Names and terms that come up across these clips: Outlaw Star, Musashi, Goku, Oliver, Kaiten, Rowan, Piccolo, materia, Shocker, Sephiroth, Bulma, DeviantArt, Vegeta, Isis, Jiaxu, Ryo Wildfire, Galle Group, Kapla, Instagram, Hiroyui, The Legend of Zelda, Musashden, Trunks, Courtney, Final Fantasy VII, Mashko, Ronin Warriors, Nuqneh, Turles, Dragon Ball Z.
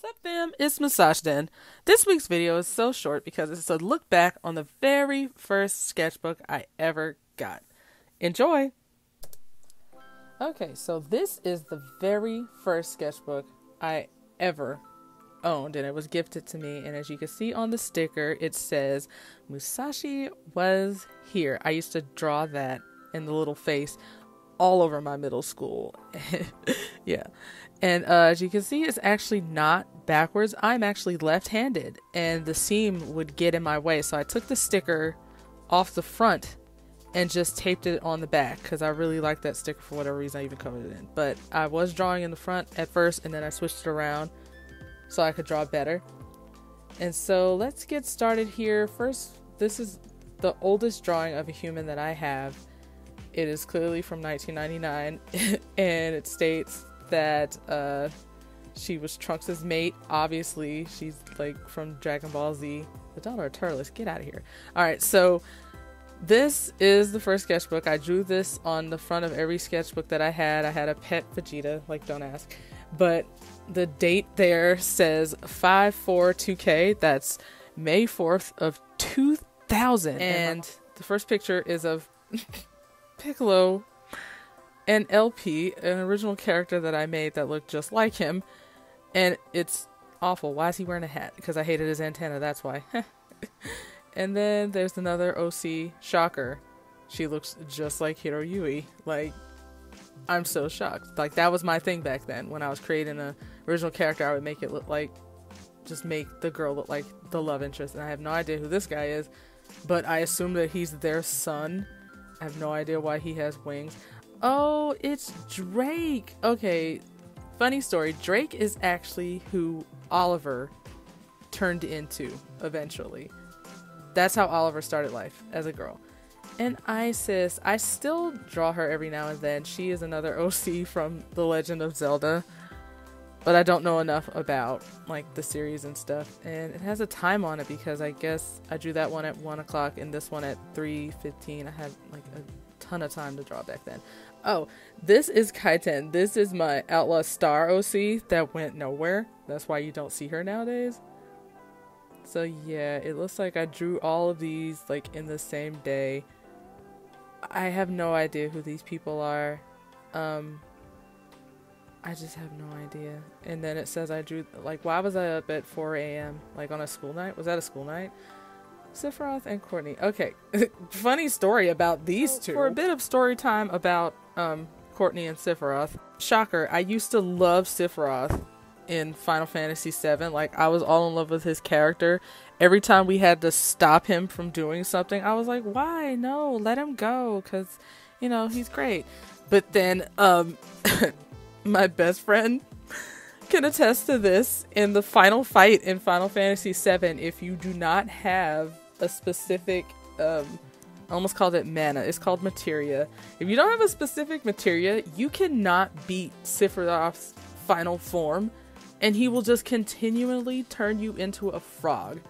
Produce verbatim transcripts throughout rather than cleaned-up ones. Sup fam, it's Musashden. This week's video is so short because it's a look back on the very first sketchbook I ever got. Enjoy! Okay, so this is the very first sketchbook I ever owned and it was gifted to me, and as you can see on the sticker it says Musashi was here. I used to draw that in the little face all over my middle school. Yeah. And uh, as you can see, it's actually not backwards. I'm actually left-handed and the seam would get in my way. So I took the sticker off the front and just taped it on the back because I really liked that sticker for whatever reason. I even covered it in. But I was drawing in the front at first and then I switched it around so I could draw better. And so let's get started here. First, this is the oldest drawing of a human that I have. It is clearly from nineteen ninety-nine and it states that uh, she was Trunks' mate. Obviously, she's like from Dragon Ball Z. The daughter of Turles, get out of here. Alright, so this is the first sketchbook. I drew this on the front of every sketchbook that I had. I had a pet Vegeta, like don't ask. But the date there says five four two K. That's May fourth of two thousand. And the first picture is of Piccolo and L P, an original character that I made that looked just like him, and it's awful. Why is he wearing a hat? Because I hated his antenna, that's why. And then there's another O C, Shocker. She looks just like Hiroyui. Like, I'm so shocked. Like, that was my thing back then. When I was creating an original character, I would make it look like, just make the girl look like the love interest, and I have no idea who this guy is, but I assume that he's their son. I have no idea why he has wings. Oh, it's Drake! Okay, funny story. Drake is actually who Oliver turned into eventually. That's how Oliver started life, as a girl. And Isis, I still draw her every now and then. She is another O C from The Legend of Zelda. But I don't know enough about, like, the series and stuff. And it has a time on it because I guess I drew that one at one o'clock and this one at three fifteen. I had, like, a ton of time to draw back then. Oh, this is Kaiten. This is my Outlaw Star O C that went nowhere. That's why you don't see her nowadays. So, yeah, it looks like I drew all of these, like, in the same day. I have no idea who these people are. Um... I just have no idea. And then it says I drew, like, why was I up at four A M? Like, on a school night? Was that a school night? Sephiroth and Courtney. Okay. Funny story about these two. For a bit of story time about um, Courtney and Sephiroth. Shocker, I used to love Sephiroth in Final Fantasy seven. Like, I was all in love with his character. Every time we had to stop him from doing something, I was like, why? No, let him go. Because, you know, he's great. But then, um... my best friend can attest to this. In the final fight in Final Fantasy seven, if you do not have a specific, um, I almost called it mana, it's called materia. If you don't have a specific materia, you cannot beat Sephiroth's final form, and he will just continually turn you into a frog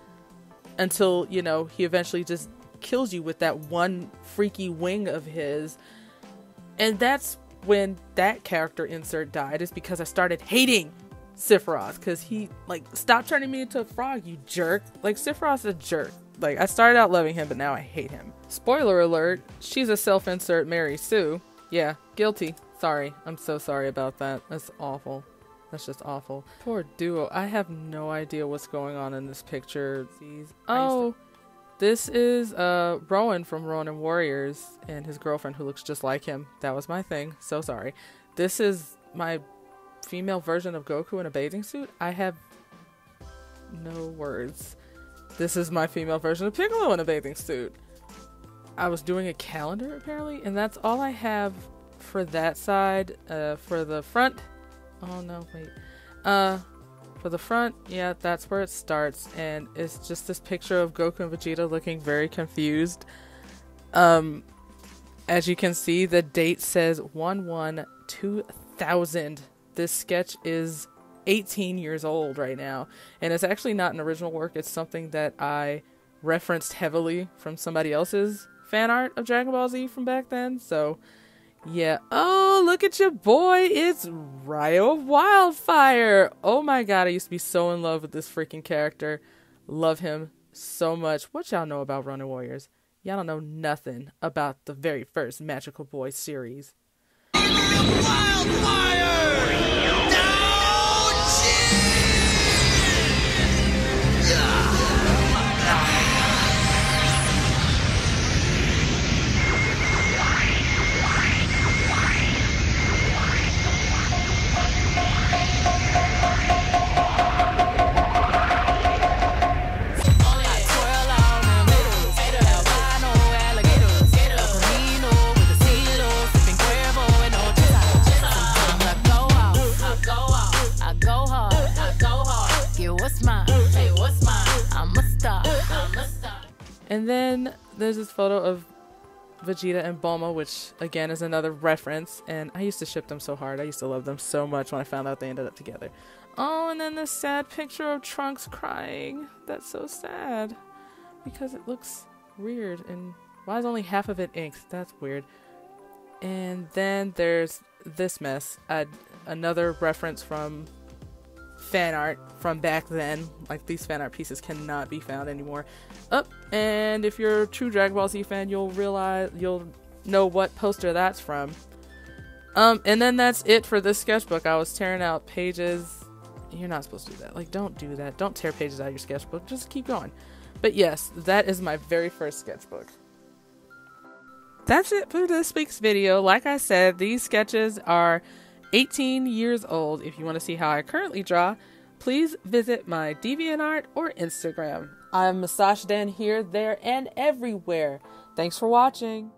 until, you know, he eventually just kills you with that one freaky wing of his. And that's when that character insert died, is because I started hating Sephiroth because he, like, stop turning me into a frog, you jerk. Like, Sephiroth's a jerk. Like, I started out loving him, but now I hate him. Spoiler alert, she's a self-insert Mary Sue. Yeah, guilty. Sorry. I'm so sorry about that. That's awful. That's just awful. Poor duo. I have no idea what's going on in this picture. Oh, this is uh, Rowan from Ronin Warriors and his girlfriend who looks just like him. That was my thing. So sorry. This is my female version of Goku in a bathing suit. I have no words. This is my female version of Piccolo in a bathing suit. I was doing a calendar apparently, and that's all I have for that side. Uh, for the front. Oh no, wait. Uh... For the front, yeah, that's where it starts, and it's just this picture of Goku and Vegeta looking very confused. Um, as you can see, the date says one one two thousand. This sketch is eighteen years old right now, and it's actually not an original work. It's something that I referenced heavily from somebody else's fan art of Dragon Ball Z from back then, so Yeah. Oh, look at your boy. It's Ryo Wildfire. Oh my god, I used to be so in love with this freaking character. Love him so much. What y'all know about Ronin Warriors? Y'all don't know nothing about the very first Magical Boy series. Wildfire! And then there's this photo of Vegeta and Bulma, which again is another reference, and I used to ship them so hard. I used to love them so much when I found out they ended up together. Oh, and then this sad picture of Trunks crying. That's so sad because it looks weird, and why is only half of it inked? That's weird. And then there's this mess, uh, another reference from fan art from back then. Like, these fan art pieces cannot be found anymore. Up oh, and if you're a true Dragon Ball Z fan, you'll realize you'll know what poster that's from. Um and then that's it for this sketchbook. I was tearing out pages. You're not supposed to do that. Like, don't do that. Don't tear pages out of your sketchbook. Just keep going. But yes, that is my very first sketchbook. That's it for this week's video. Like I said, these sketches are eighteen years old. If you want to see how I currently draw, please visit my DeviantArt or Instagram. I'm Musashden here, there, and everywhere. Thanks for watching.